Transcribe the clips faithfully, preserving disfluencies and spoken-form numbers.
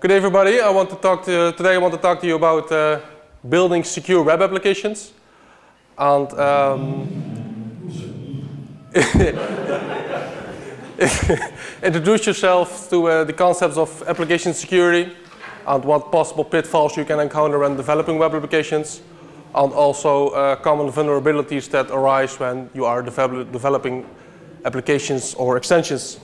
Good day, everybody. I want to talk to, today I want to talk to you about uh, building secure web applications. And um, introduce yourself to uh, the concepts of application security and what possible pitfalls you can encounter when developing web applications, and also uh, common vulnerabilities that arise when you are develop developing applications or extensions.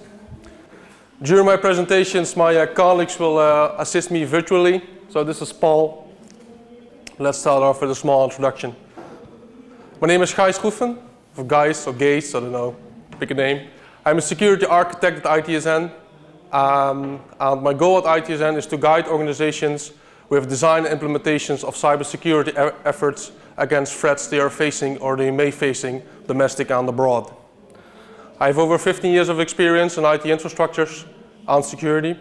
During my presentations, my uh, colleagues will uh, assist me virtually. So this is Paul. Let's start off with a small introduction. My name is Gijs Roeffen, or Gijs, or Gijs, I don't know, pick a name. I'm a security architect at I T S N. Um, and my goal at I T S N is to guide organizations with design and implementations of cybersecurity e efforts against threats they are facing or they may facing, domestic and abroad. I have over fifteen years of experience in I T infrastructures and security.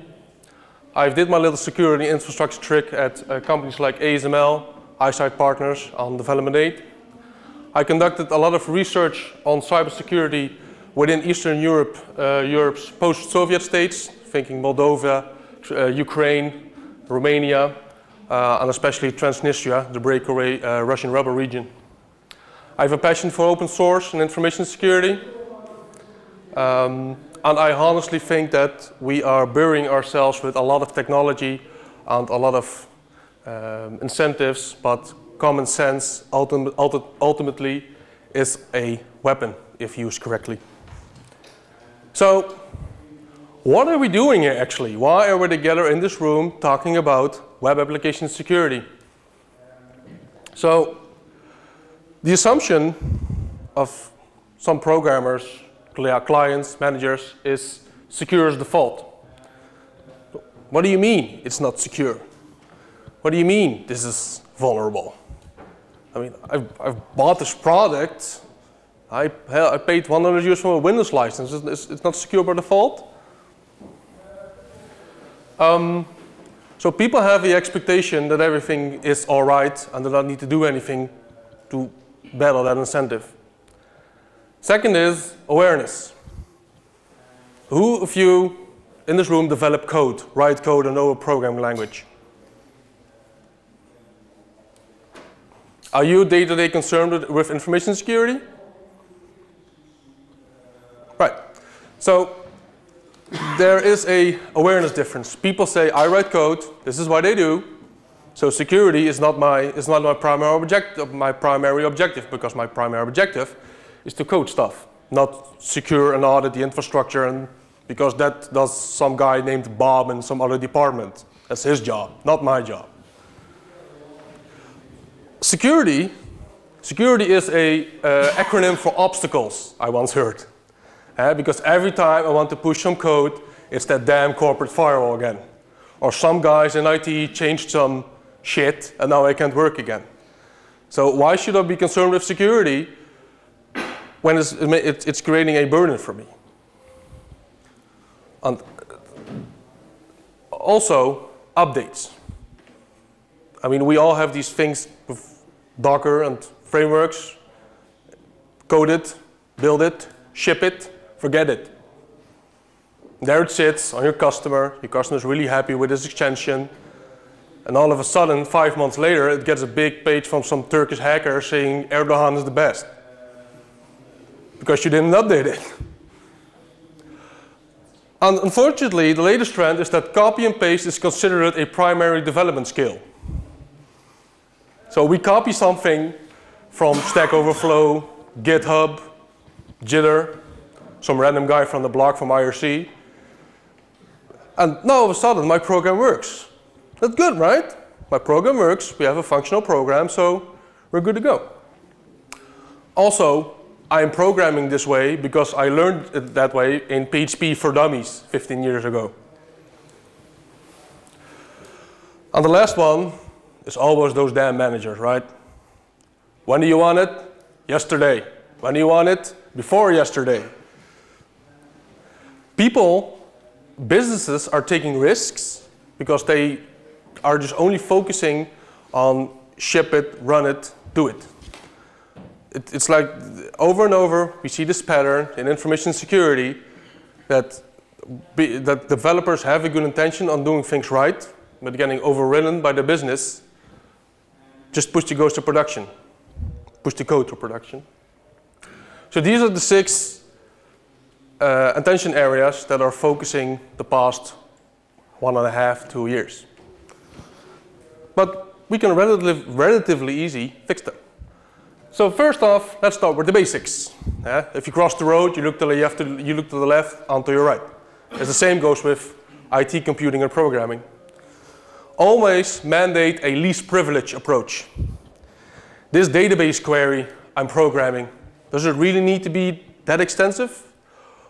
I did my little security infrastructure trick at uh, companies like A S M L, Eyesight Partners, and Development Aid. I conducted a lot of research on cybersecurity within Eastern Europe, uh, Europe's post-Soviet states, thinking Moldova, uh, Ukraine, Romania, uh, and especially Transnistria, the breakaway uh, Russian rebel region. I have a passion for open source and information security. Um, and I honestly think that we are burying ourselves with a lot of technology and a lot of um, incentives, but common sense ultim ulti ultimately is a weapon if used correctly. So what are we doing here actually? Why are we together in this room talking about web application security? So the assumption of some programmers, clients, managers, is secure as default. What do you mean it's not secure? What do you mean this is vulnerable? I mean, I've, I've bought this product. I, I paid one hundred euros for a Windows license. It's, it's not secure by default. Um, so people have the expectation that everything is all right and they don't need to do anything to battle that incentive. Second is awareness. Who of you in this room develop code, write code, and know a programming language? Are you day-to-day concerned with information security? Right. So there is an awareness difference. People say, I write code. This is what they do. So security is not my, is not my primary objective, my primary objective, because my primary objective is to code stuff, not secure and audit the infrastructure, and because that does some guy named Bob in some other department. That's his job, not my job. Security, security is a uh, acronym for obstacles, I once heard. Uh, because every time I want to push some code, it's that damn corporate firewall again. Or some guys in I T changed some shit, and now I can't work again. So why should I be concerned with security when it's, it's creating a burden for me? And also, updates. I mean, we all have these things with Docker and frameworks. Code it, build it, ship it, forget it. There it sits on your customer. Your customer is really happy with this extension. And all of a sudden, five months later, it gets a big page from some Turkish hacker saying Erdogan is the best, because you didn't update it. And unfortunately, the latest trend is that copy and paste is considered a primary development skill. So we copy something from Stack Overflow, GitHub, Jitter, some random guy from the blog from I R C. And now all of a sudden, my program works. That's good, right? My program works. We have a functional program, so we're good to go. Also, I am programming this way because I learned it that way in P H P for Dummies fifteen years ago. And the last one is always those damn managers, right? When do you want it? Yesterday. When do you want it? Before yesterday. People, businesses are taking risks because they are just only focusing on ship it, run it, do it. It's like over and over, we see this pattern in information security that, be, that developers have a good intention on doing things right, but getting overridden by the business, just push the goes to production. Push the code to production. So these are the six uh, attention areas that are focusing the past one and a half, two years. But we can relative, relatively easy fix them. So first off, let's start with the basics. Yeah? If you cross the road, you look to the left, you look to the left, onto your right. It's the same goes with I T computing and programming. Always mandate a least privilege approach. This database query I'm programming, does it really need to be that extensive?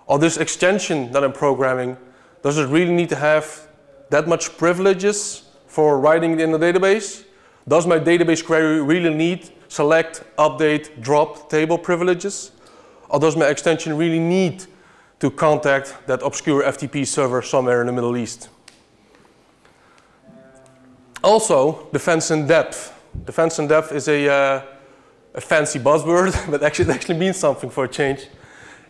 Or this extension that I'm programming, does it really need to have that much privileges for writing in the database? Does my database query really need select, update, drop table privileges? Or does my extension really need to contact that obscure F T P server somewhere in the Middle East? Also, defense in depth. Defense in depth is a, uh, a fancy buzzword, but actually it actually means something for a change.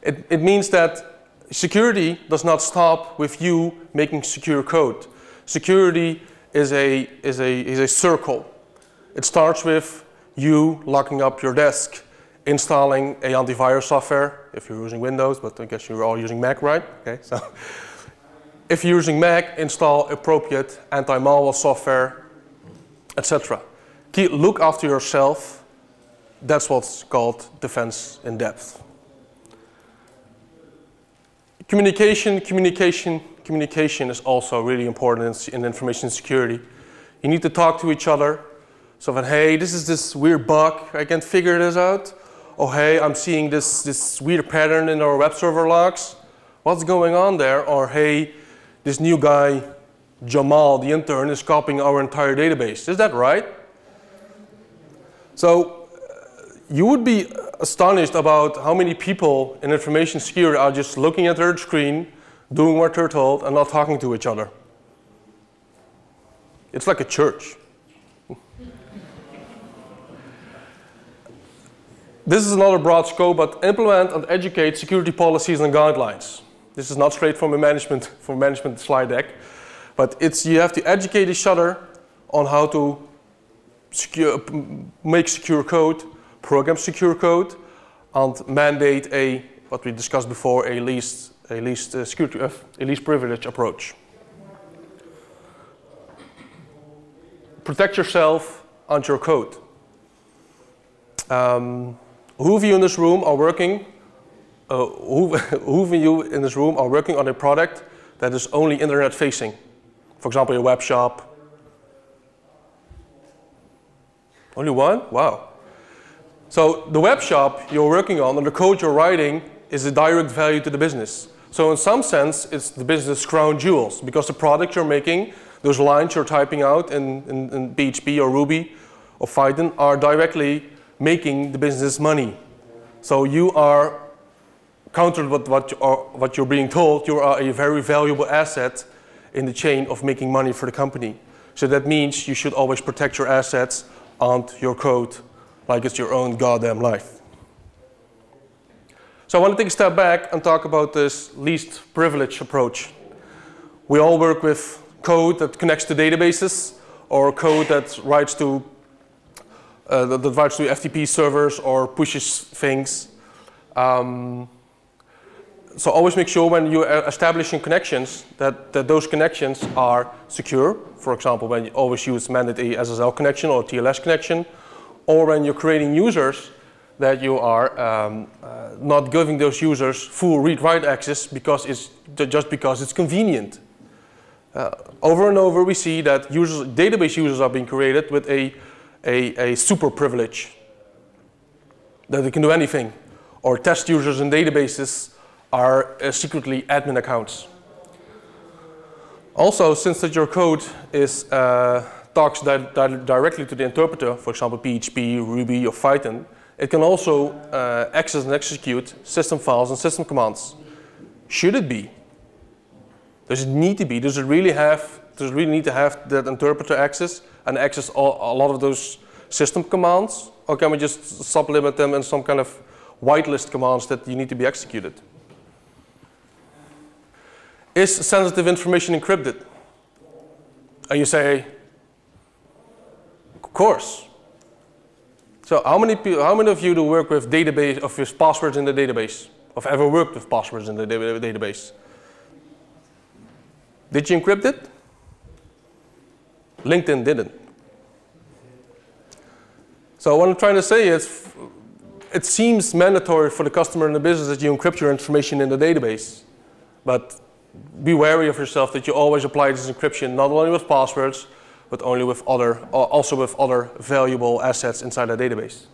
It, it means that security does not stop with you making secure code. Security is a, is a, is a circle. It starts with you locking up your desk, installing a antivirus software, if you're using Windows, but I guess you're all using Mac, right? Okay, so if you're using Mac, install appropriate anti-malware software, et cetera. Look after yourself. That's what's called defense in depth. Communication, communication, communication is also really important in information security. You need to talk to each other. So that, hey, this is this weird bug, I can't figure this out. Or hey, I'm seeing this, this weird pattern in our web server logs. What's going on there? Or hey, this new guy, Jamal, the intern, is copying our entire database. Is that right? So uh, you would be astonished about how many people in information security are just looking at their screen, doing what they're told, and not talking to each other. It's like a church. This is another broad scope, but implement and educate security policies and guidelines. This is not straight from a management, from management slide deck, but it's, you have to educate each other on how to secure, make secure code, program secure code, and mandate a, what we discussed before, a least, a least, uh, security, uh, a least privilege approach. Protect yourself and your code. Um, Who of you in this room are working? Uh, who, who of you in this room are working on a product that is only internet facing? For example, a web shop. Only one? Wow. So the web shop you're working on and the code you're writing is a direct value to the business. So in some sense, it's the business crown jewels because the product you're making, those lines you're typing out in, in, in P H P or Ruby or Python are directly making the business money. So you are, counter what, what, you are, what you're being told, you are a very valuable asset in the chain of making money for the company. So that means you should always protect your assets and your code like it's your own goddamn life. So I want to take a step back and talk about this least privilege approach. We all work with code that connects to databases or code that writes to Uh, that writes to F T P servers or pushes things. Um, so always make sure when you're establishing connections that, that those connections are secure. For example, when you always use mandate a S S L connection or T L S connection, or when you're creating users that you are um, uh, not giving those users full read-write access because it's just because it's convenient. Uh, over and over we see that users, database users are being created with a A, a super privilege that they can do anything, or test users in databases are uh, secretly admin accounts. Also, since that your code is uh, talks di di directly to the interpreter, for example P H P, Ruby, or Python, it can also uh, access and execute system files and system commands. Should it be? Does it need to be? Does it really have? Does it really need to have that interpreter access? And access all, a lot of those system commands? Or can we just sublimit them in some kind of whitelist commands that you need to be executed? Is sensitive information encrypted? And you say, of course. So how many, how many of you do work with database of your passwords in the database? Have ever worked with passwords in the database? Did you encrypt it? LinkedIn didn't. So what I'm trying to say is, it seems mandatory for the customer and the business that you encrypt your information in the database. But be wary of yourself that you always apply this encryption not only with passwords, but only with other, also with other valuable assets inside a database.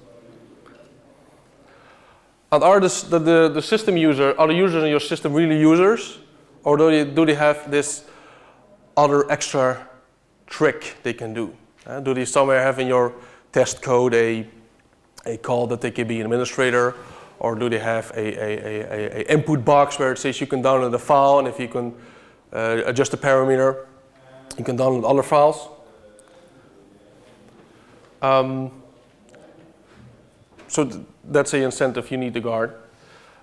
And are the, the, the system user, are the users in your system really users? Or do they, do they have this other extra trick they can do? Uh, do they somewhere have in your test code a a call that they can be an administrator, or do they have a, a, a, a input box where it says you can download the file, and if you can uh, adjust the parameter, you can download other files. Um, so th that's an incentive you need to guard.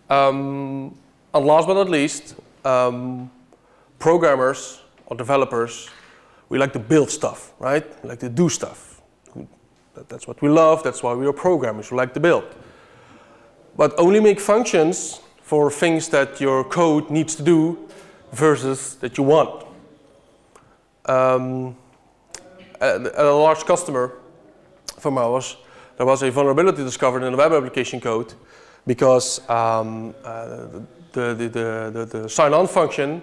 Um, and last but not least, um, programmers or developers, we like to build stuff, right? We like to do stuff. That's what we love, that's why we are programmers, we like to build. But only make functions for things that your code needs to do versus that you want. Um, at a large customer from ours, there was a vulnerability discovered in the web application code because um, uh, the, the, the, the, the sign-on function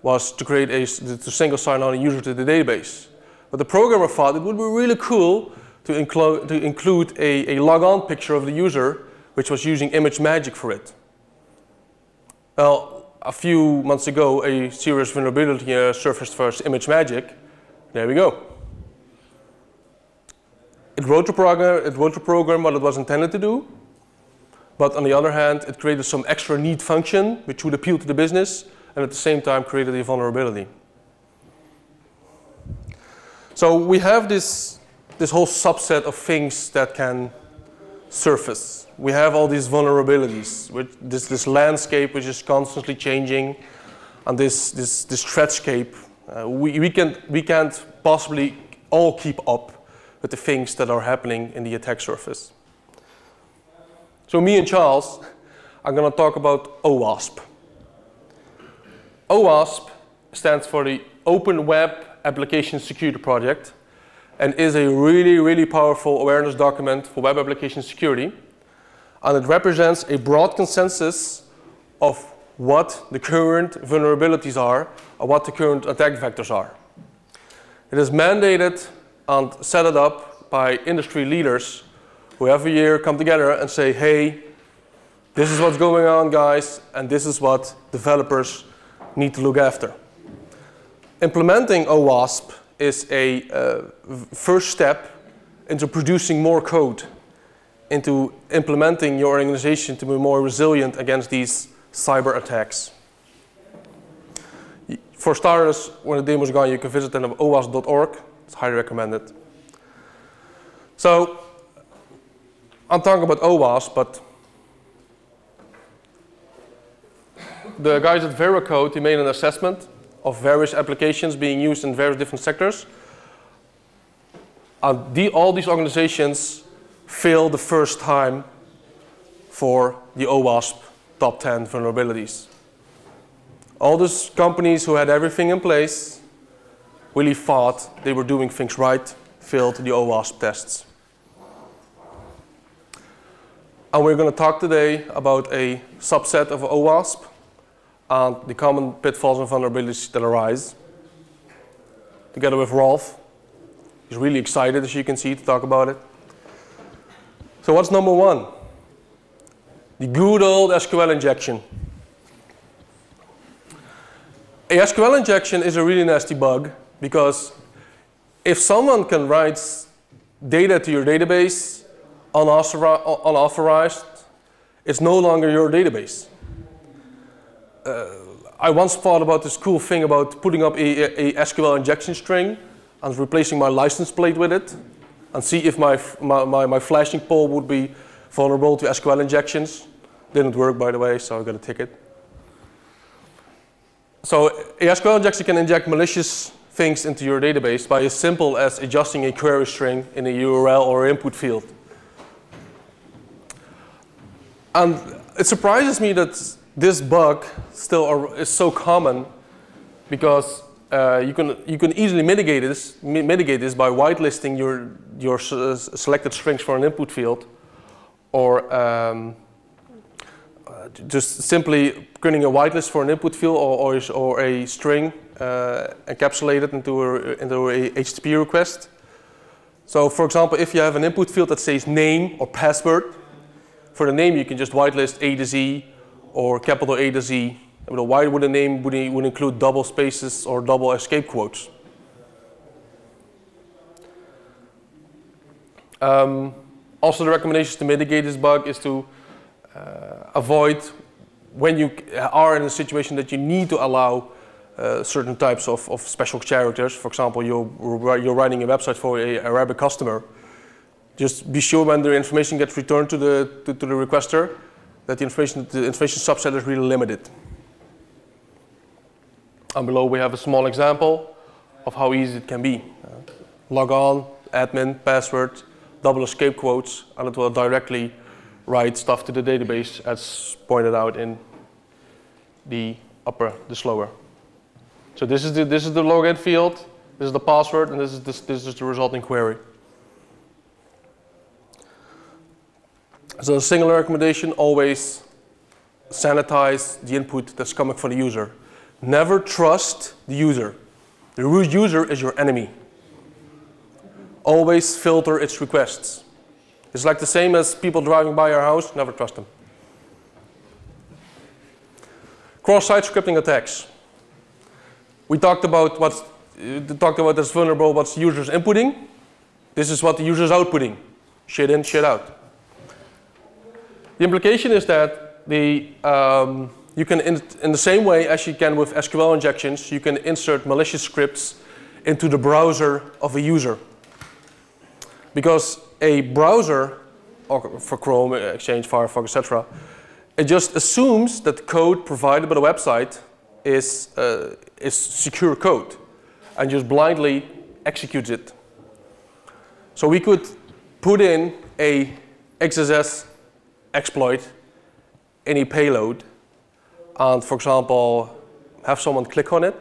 was to create a to single sign-on user to the database. But the programmer thought it would be really cool to include, to include a, a logon picture of the user, which was using Image Magic for it. Well, a few months ago, a serious vulnerability uh, surfaced for Image Magic. There we go. It wrote the program, it wrote the program what it was intended to do, but on the other hand, it created some extra neat function which would appeal to the business, and at the same time created a vulnerability. So we have this. This whole subset of things that can surface. We have all these vulnerabilities, which this, this landscape which is constantly changing, and this, this, this threatscape. Uh, we, we, can, we can't possibly all keep up with the things that are happening in the attack surface. So me and Charles are going to talk about OWASP. OWASP stands for the Open Web Application Security Project, and is a really, really powerful awareness document for web application security. And it represents a broad consensus of what the current vulnerabilities are or what the current attack vectors are. It is mandated and set it up by industry leaders who every year come together and say, hey, this is what's going on, guys, and this is what developers need to look after. Implementing OWASP is a uh, first step into producing more code, into implementing your organization to be more resilient against these cyber attacks. For starters, when the demo is gone, you can visit them at O W A S P dot org. It's highly recommended. So I'm talking about OWASP, but the guys at Veracode, they made an assessment of various applications being used in various different sectors. And the, all these organizations fail the first time for the OWASP top ten vulnerabilities. All these companies who had everything in place really thought they were doing things right, failed the OWASP tests. And we're going to talk today about a subset of OWASP, and the common pitfalls and vulnerabilities that arise. Together with Rolf, he's really excited, as you can see, to talk about it. So what's number one? The good old S Q L injection. A S Q L injection is a really nasty bug, because if someone can write data to your database unauthori- unauthorized, it's no longer your database. Uh, I once thought about this cool thing about putting up a, a S Q L injection string and replacing my license plate with it and see if my, my, my, my flashing poll would be vulnerable to S Q L injections. Didn't work, by the way, so I got a ticket. So a S Q L injection can inject malicious things into your database by as simple as adjusting a query string in a U R L or input field. And it surprises me that this bug still are, is so common, because uh, you can you can easily mitigate this mitigate this by whitelisting your your uh, selected strings for an input field, or um, uh, just simply printing a whitelist for an input field, or or, or a string uh, encapsulated into a, into a H T T P request. So, for example, if you have an input field that says name or password, for the name you can just whitelist A to Z or capital A to Z. Why would a name would include double spaces or double escape quotes? Um, also, the recommendations to mitigate this bug is to uh, avoid when you are in a situation that you need to allow uh, certain types of, of special characters. For example, you're, you're writing a website for a Arabic customer. Just be sure when the information gets returned to the, to, to the requester that the information, the information subset is really limited. And below we have a small example of how easy it can be. Uh, log on, admin, password, double escape quotes, and it will directly write stuff to the database as pointed out in the upper, this lower. So this is the, this is the login field, this is the password, and this is, this, this is the resulting query. So a single recommendation, always sanitize the input that's coming from the user. Never trust the user. The user is your enemy. Always filter its requests. It's like the same as people driving by your house, never trust them. Cross-site scripting attacks. We talked about what's uh, talked about as vulnerable, what's the user's inputting. This is what the user's outputting. Shit in, shit out. The implication is that the um, you can, in, in the same way as you can with S Q L injections, you can insert malicious scripts into the browser of a user. Because a browser, or for Chrome, Exchange, Firefox, et cetera, it just assumes that the code provided by the website is, uh, is secure code and just blindly executes it. So we could put in a X S S exploit any payload and, for example, have someone click on it.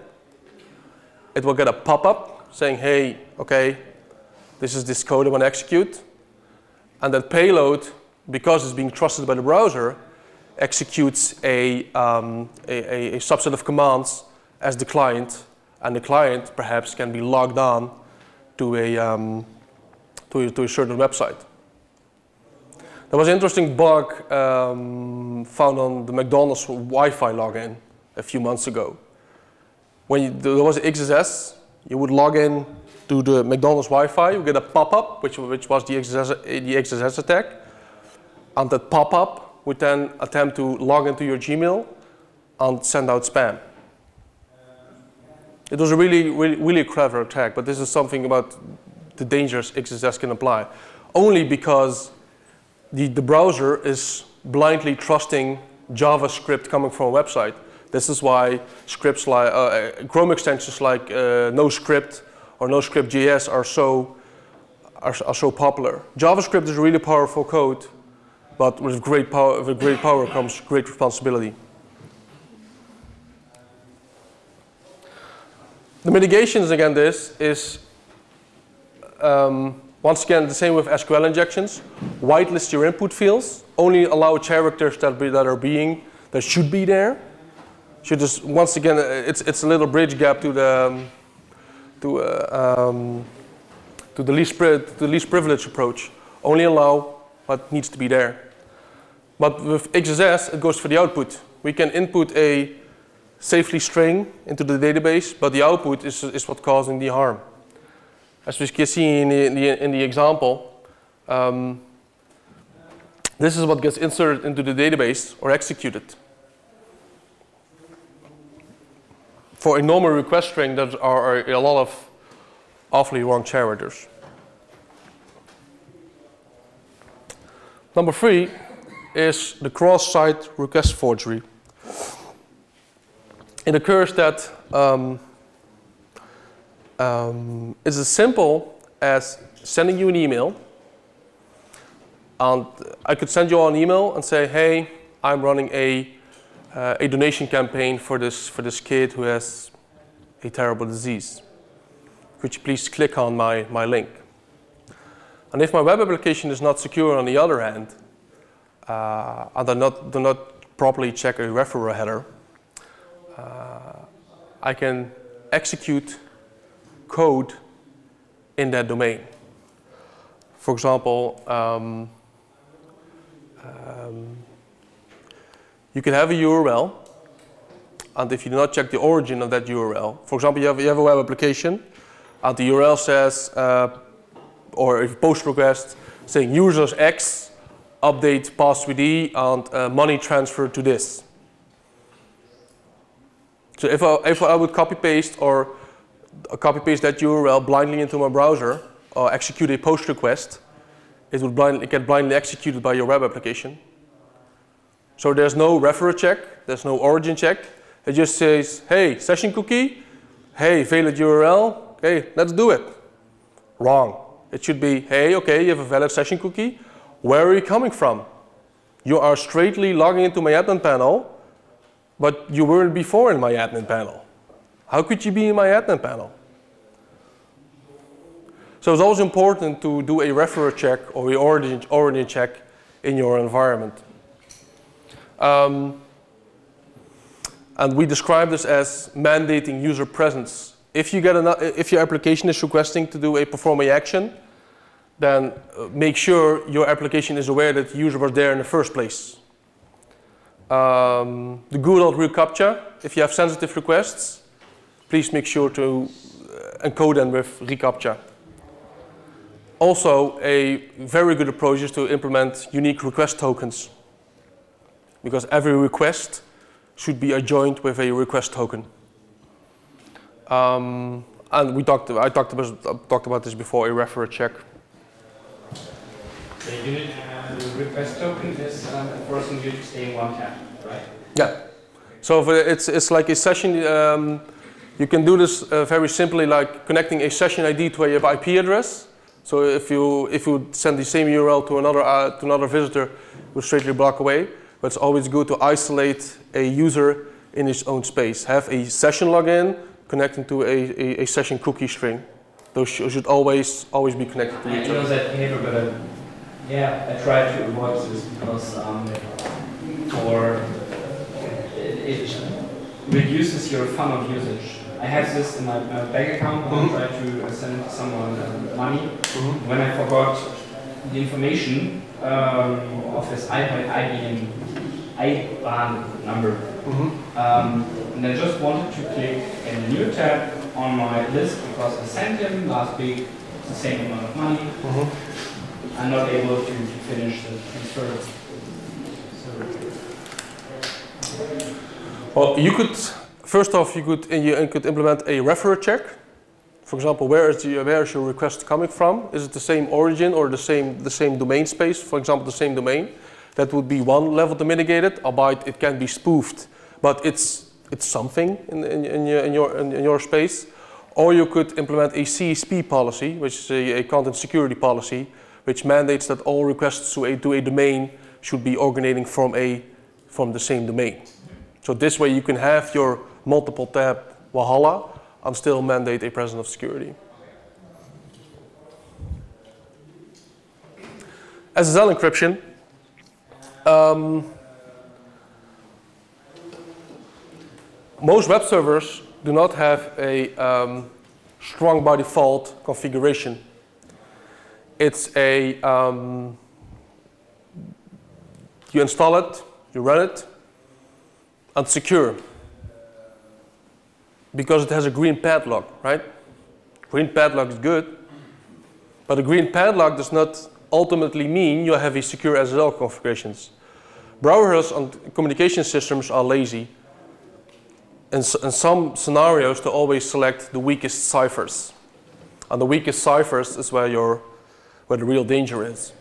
It will get a pop-up saying, hey, okay, this is this code I want to execute. And that payload, because it's being trusted by the browser, executes a, um, a, a subset of commands as the client, and the client perhaps can be logged on to a, um, to a, to a certain website. There was an interesting bug um, found on the McDonald's Wi-Fi login a few months ago. When you, there was X S S, you would log in to the McDonald's Wi-Fi, you get a pop-up, which, which was the X S S, the X S S attack. And that pop-up would then attempt to log into your Gmail and send out spam. It was a really, really, really clever attack, but this is something about the dangers X S S can apply. Only because The, the browser is blindly trusting JavaScript coming from a website. This is why scripts like uh, Chrome extensions like uh, NoScript or NoScript.js are so are, are so popular. JavaScript is really powerful code, but with great power with great power comes great responsibility. The mitigations against this is. Um, Once again, the same with S Q L injections. Whitelist your input fields. Only allow characters that, be, that are being, that should be there. Should just, once again, it's, it's a little bridge gap to the, to, uh, um, to the least, to the least privilege approach. Only allow what needs to be there. But with X S S, it goes for the output. We can input a safely string into the database, but the output is, is what's causing the harm. As we can see in the, in the, in the example, um, this is what gets inserted into the database or executed. For a normal request string, there are a lot of awfully wrong characters. Number three is the cross-site request forgery. It occurs that um, Um, it's as simple as sending you an email. And I could send you an email and say, hey, I'm running a, uh, a donation campaign for this, for this kid who has a terrible disease. Could you please click on my, my link? And if my web application is not secure on the other hand, uh, and do not, do not properly check a referral header, uh, I can execute code in that domain. For example, um, um, you can have a U R L, and if you do not check the origin of that U R L, for example, you have, you have a web application, and the U R L says, uh, or if post request saying users X, update passwd, and uh, money transfer to this. So if I, if I would copy paste or copy paste that U R L blindly into my browser, or execute a post request, it would blindly, get blindly executed by your web application. So there's no referral check, there's no origin check. It just says, hey, session cookie, hey, valid U R L, okay, let's do it. Wrong. It should be, hey, okay, you have a valid session cookie. Where are you coming from? You are straightly logging into my admin panel, but you weren't before in my admin panel. How could you be in my admin panel? So it's always important to do a referral check or an origin, origin check in your environment. Um, and we describe this as mandating user presence. If you get an, if your application is requesting to do a perform a action, then make sure your application is aware that the user was there in the first place. Um, the good old ReCAPTCHA, if you have sensitive requests, please make sure to encode them with ReCAPTCHA. Also, a very good approach is to implement unique request tokens, because every request should be adjoined with a request token. Um, and we talked. I talked about, talked about this before. A referral check. The unit, uh, the request token is um, enforcing you to stay in one tab, right? Yeah. So for, it's it's like a session. Um, you can do this uh, very simply, like connecting a session I D to a I P address. So if you if you send the same U R L to another uh, to another visitor, it will straightly block away. But it's always good to isolate a user in his own space. Have a session login. Connecting to a, a, a session cookie string. Those sh should always always be connected to each other. I know that behavior, but I, yeah, I try to avoid this because um, or it, it reduces your fun of usage. I had this in my, my bank account when mm-hmm. I tried to send someone money. Mm-hmm. When I forgot the information um, of his I B A N number. Mm-hmm. um, And I just wanted to click a new tab on my list because I sent him last week the same amount of money. Mm-hmm. I'm not able to finish the transfer. So. Well, you could first off you could you could implement a referral check. For example, where is the, where is your request coming from? Is it the same origin or the same the same domain space? For example, the same domain. That would be one level to mitigate it. Albeit it can be spoofed, but it's It's something in, in, in, your, in, your, in your space. Or you could implement a C S P policy, which is a, a content security policy, which mandates that all requests to a, to a domain should be originating from, a, from the same domain. So this way you can have your multiple tab Wahala and still mandate a presence of security. S S L encryption. Um, Most web servers do not have a um, strong by default configuration. It's a, um, you install it, you run it, and secure. Because it has a green padlock, right? Green padlock is good, but a green padlock does not ultimately mean you have a secure S S L configurations. Browsers and communication systems are lazy. In, in some scenarios, to always select the weakest ciphers. And the weakest ciphers is where, your, where the real danger is.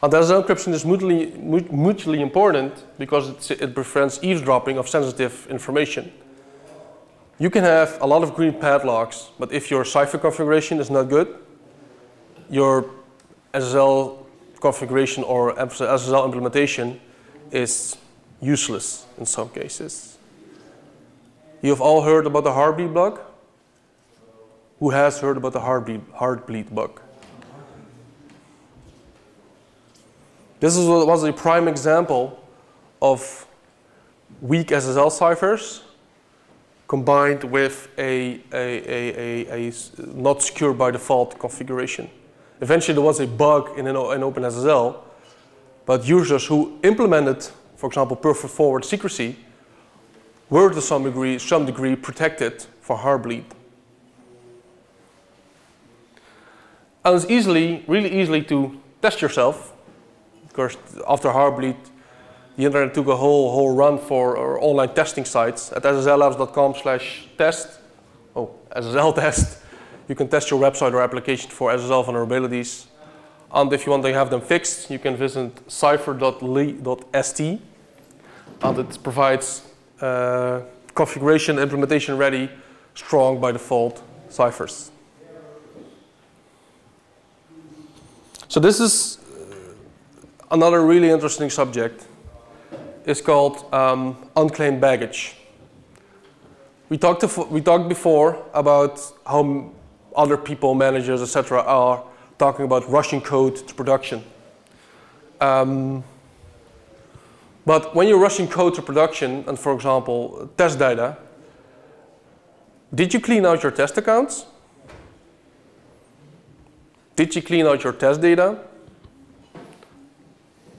And S S L encryption is mutually, mutually important because it's, it prevents eavesdropping of sensitive information. You can have a lot of green padlocks, but if your cipher configuration is not good, your S S L configuration or S S L implementation is useless in some cases. You've all heard about the Heartbleed bug? Who has heard about the Heartbleed, Heartbleed bug? This is, was a prime example of weak S S L ciphers combined with a, a, a, a, a not secure by default configuration. Eventually, there was a bug in an, an OpenSSL, but users who implemented, for example, perfect forward secrecy, were to some degree, some degree protected for Heartbleed. And it's easily, really easily to test yourself. Of course, after Heartbleed, the internet took a whole whole run for our online testing sites at s s l labs dot com slash test. Oh, S S L test. You can test your website or application for S S L vulnerabilities. And if you want to have them fixed, you can visit cipher dot l y dot s t. And it provides uh, configuration, implementation ready, strong by default ciphers. So this is another really interesting subject. It's called um, unclaimed baggage. We talked, we talked before about how other people, managers, et cetera, are talking about rushing code to production. Um, but when you're rushing code to production, and for example, test data, did you clean out your test accounts? Did you clean out your test data?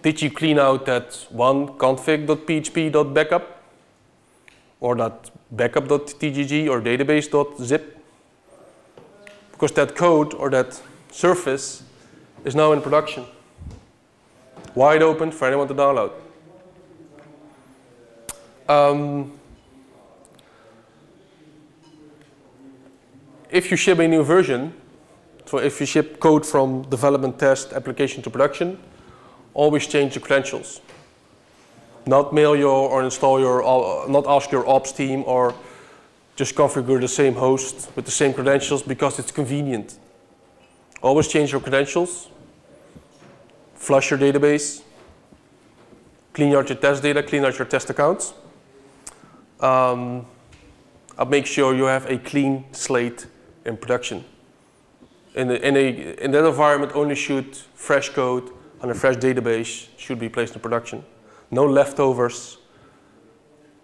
Did you clean out that one config dot p h p dot backup, or that backup dot t g g, or database dot zip? Because that code or that surface is now in production, wide open for anyone to download. Um, if you ship a new version, so if you ship code from development, test, application to production, always change the credentials. Not mail your or install your, uh, not ask your ops team or just configure the same host with the same credentials because it's convenient. Always change your credentials, flush your database, clean out your test data, clean out your test accounts. Um, and make sure you have a clean slate in production. In, the, in, a, in that environment, only shoot fresh code and a fresh database should be placed in production. No leftovers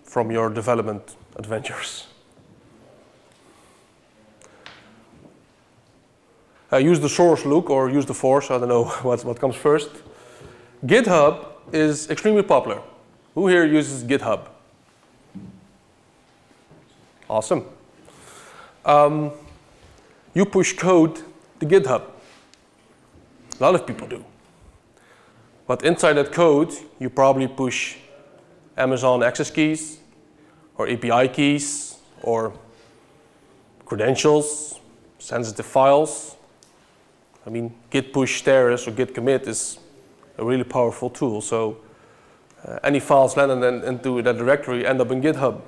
from your development adventures. Uh, use the source look or use the force. I don't know what, what comes first. GitHub is extremely popular. Who here uses GitHub? Awesome. Um, you push code to GitHub. A lot of people do. But inside that code, you probably push Amazon access keys or A P I keys or credentials, sensitive files. I mean, git push status or git commit is a really powerful tool. So uh, any files landed in, into that directory end up in GitHub.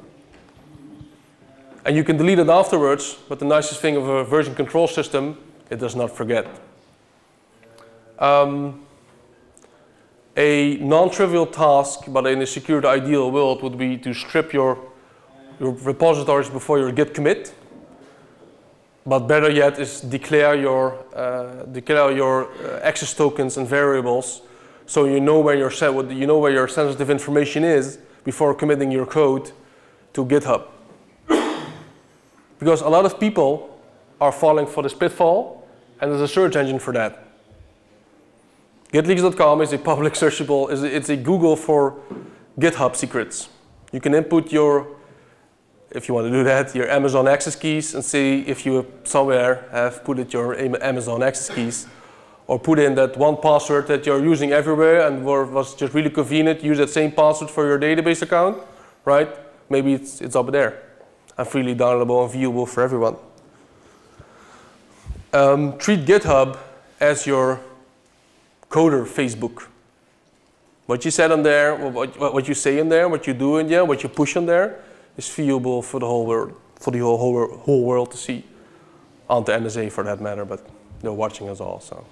And you can delete it afterwards, but the nicest thing of a version control system, it does not forget. Um, a non-trivial task, but in a secured ideal world, would be to strip your, your repositories before your git commit. But better yet is declare your, uh, declare your uh, access tokens and variables so you know, where your you know where your sensitive information is before committing your code to GitHub. Because a lot of people are falling for this pitfall, and there's a search engine for that. git leaks dot com is a public searchable, is it's a Google for GitHub secrets. You can input your, if you want to do that, your Amazon access keys and see if you somewhere have put in your Amazon access keys or put in that one password that you're using everywhere and was just really convenient. Use that same password for your database account, right? Maybe it's, it's up there and freely downloadable and viewable for everyone. Um, treat GitHub as your coder Facebook. What you said on there, what, what you say in there, what you do in there, what you push on there, is viewable for the whole world. for the whole, whole, whole world to see, and the N S A for that matter, but they're watching us all. So.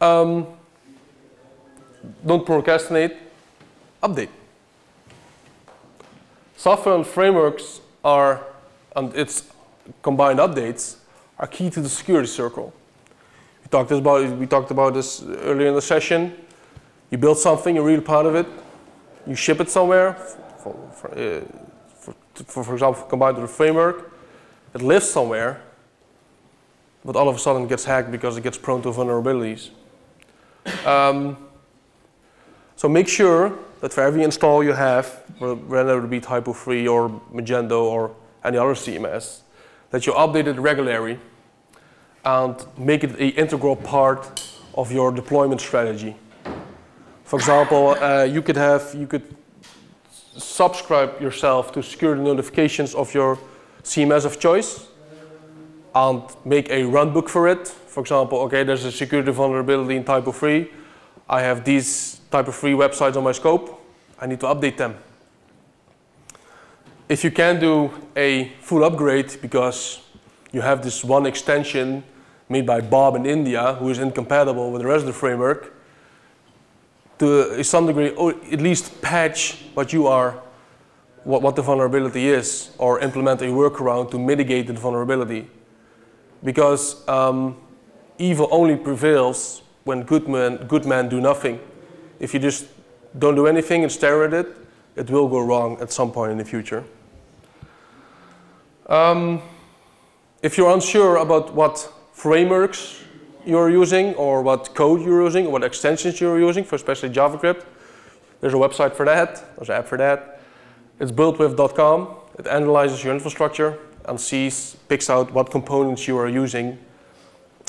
Um, don't procrastinate, update. Software and frameworks are, and its combined updates, are key to the security circle. We talked about, we talked about this earlier in the session. You build something, you're really proud of it. You ship it somewhere, for, for, uh, for, for, for example, combined with a framework. It lives somewhere, but all of a sudden it gets hacked because it gets prone to vulnerabilities. Um, so make sure that for every install you have, whether it be typo-free or Magento or any other C M S, that you update it regularly and make it an integral part of your deployment strategy. For example, uh, you could have, you could subscribe yourself to security notifications of your C M S of choice and make a runbook for it. For example, okay, there's a security vulnerability in typo-free. I have these typo-free websites on my scope. I need to update them. If you can do a full upgrade because you have this one extension made by Bob in India who is incompatible with the rest of the framework, to some degree, or at least patch what you are, what, what the vulnerability is, or implement a workaround to mitigate the vulnerability. Because um, evil only prevails when good men, good men do nothing. If you just don't do anything and stare at it, it will go wrong at some point in the future. Um, if you're unsure about what frameworks you're using or what code you're using or what extensions you're using, for especially JavaScript, there's a website for that, there's an app for that. It's built with dot com. It analyzes your infrastructure and sees, picks out what components you are using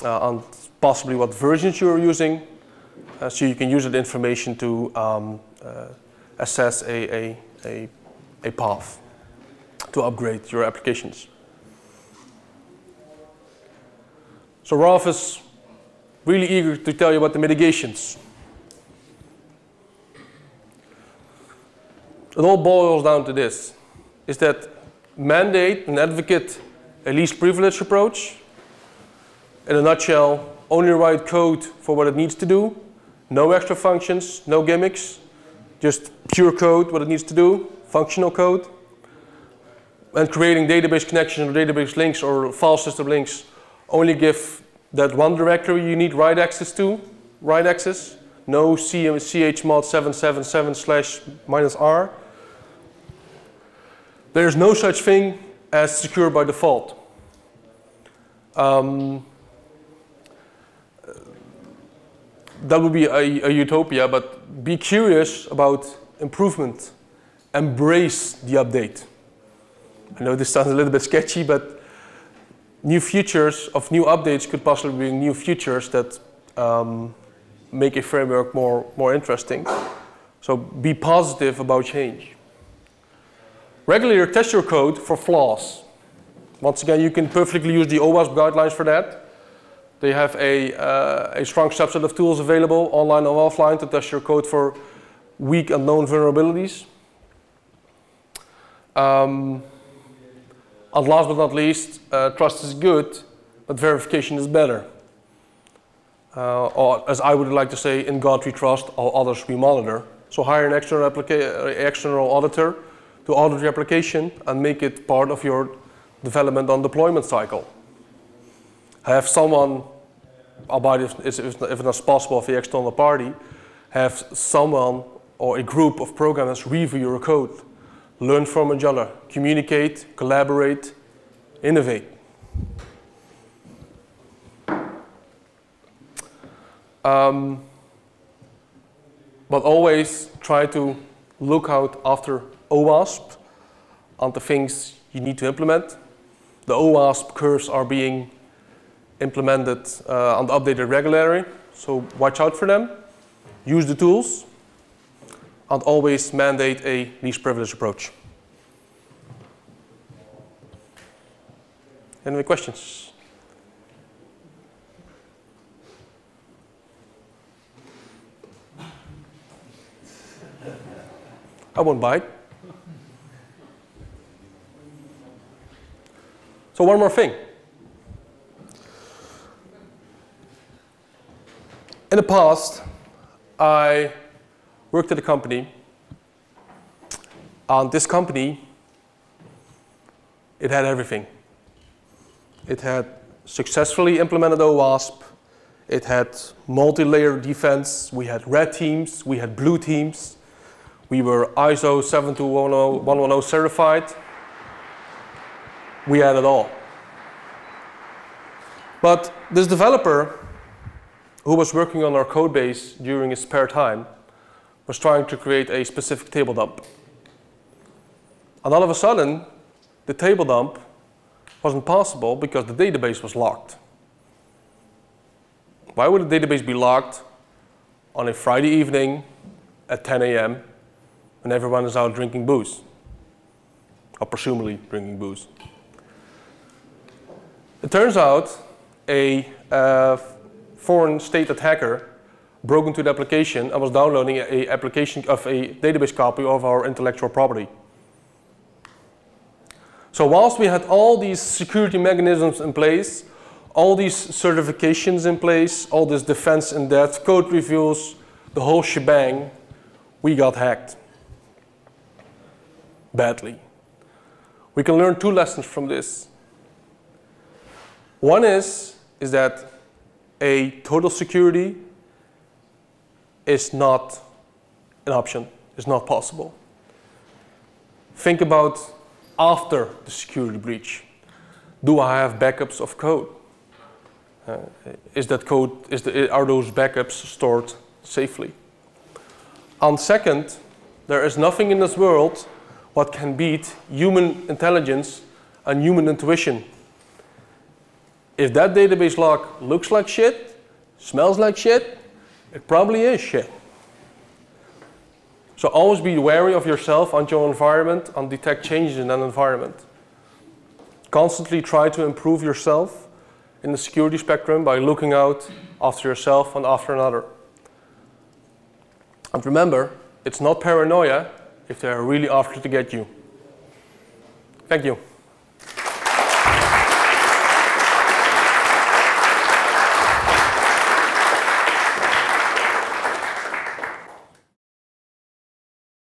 uh, and possibly what versions you are using, uh, so you can use that information to um, uh, assess a, a, a, a path to upgrade your applications. So Ralph is really eager to tell you about the mitigations. It all boils down to this, is that mandate and advocate a least privilege approach. In a nutshell, only write code for what it needs to do, no extra functions, no gimmicks. Just pure code, what it needs to do, functional code. And creating database connections or database links or file system links, only give that one directory you need write access to, write access. No chmod seven seven seven slash minus r. There's no such thing as secure by default. Um, That would be a, a utopia, but be curious about improvement. Embrace the update. I know this sounds a little bit sketchy, but new features of new updates could possibly bring new features that um, make a framework more, more interesting. So be positive about change. Regularly test your code for flaws. Once again, you can perfectly use the OWASP guidelines for that. They have a, uh, a strong subset of tools available online and offline to test your code for weak and known vulnerabilities. Um, and last but not least, uh, trust is good, but verification is better. Uh, or as I would like to say, in God we trust, all others we monitor. So hire an external, external auditor to audit your application and make it part of your development and deployment cycle. Have someone, if it's not possible for the external party, have someone or a group of programmers review your code, learn from each other, communicate, collaborate, innovate. Um, but always try to look out after OWASP and the things you need to implement. The OWASP curves are being implemented uh, and updated regularly, so watch out for them. Use the tools, and always mandate a least privilege approach. Any questions? I won't bite. So one more thing. In the past, I worked at a company, and this company, it had everything. It had successfully implemented OWASP. It had multi-layer defense. We had red teams. We had blue teams. We were I S O seven two one one zero certified. We had it all. But this developer, who was working on our code base during his spare time, was trying to create a specific table dump. And all of a sudden, the table dump wasn't possible because the database was locked. Why would the database be locked on a Friday evening at ten A M when everyone is out drinking booze? Or presumably drinking booze. It turns out a uh, foreign state attacker broke into the application and was downloading a application of a database copy of our intellectual property. So whilst we had all these security mechanisms in place, all these certifications in place, all this defense in depth, code reviews, the whole shebang, we got hacked. Badly. We can learn two lessons from this. One is, is that a total security is not an option, it's not possible. Think about after the security breach. Do I have backups of code? Uh, is that code, is the, are those backups stored safely? And second, there is nothing in this world what can beat human intelligence and human intuition. If that database lock looks like shit, smells like shit, it probably is shit. So always be wary of yourself and your environment and detect changes in that environment. Constantly try to improve yourself in the security spectrum by looking out after yourself and after another. And remember, it's not paranoia if they are really after to get you. Thank you.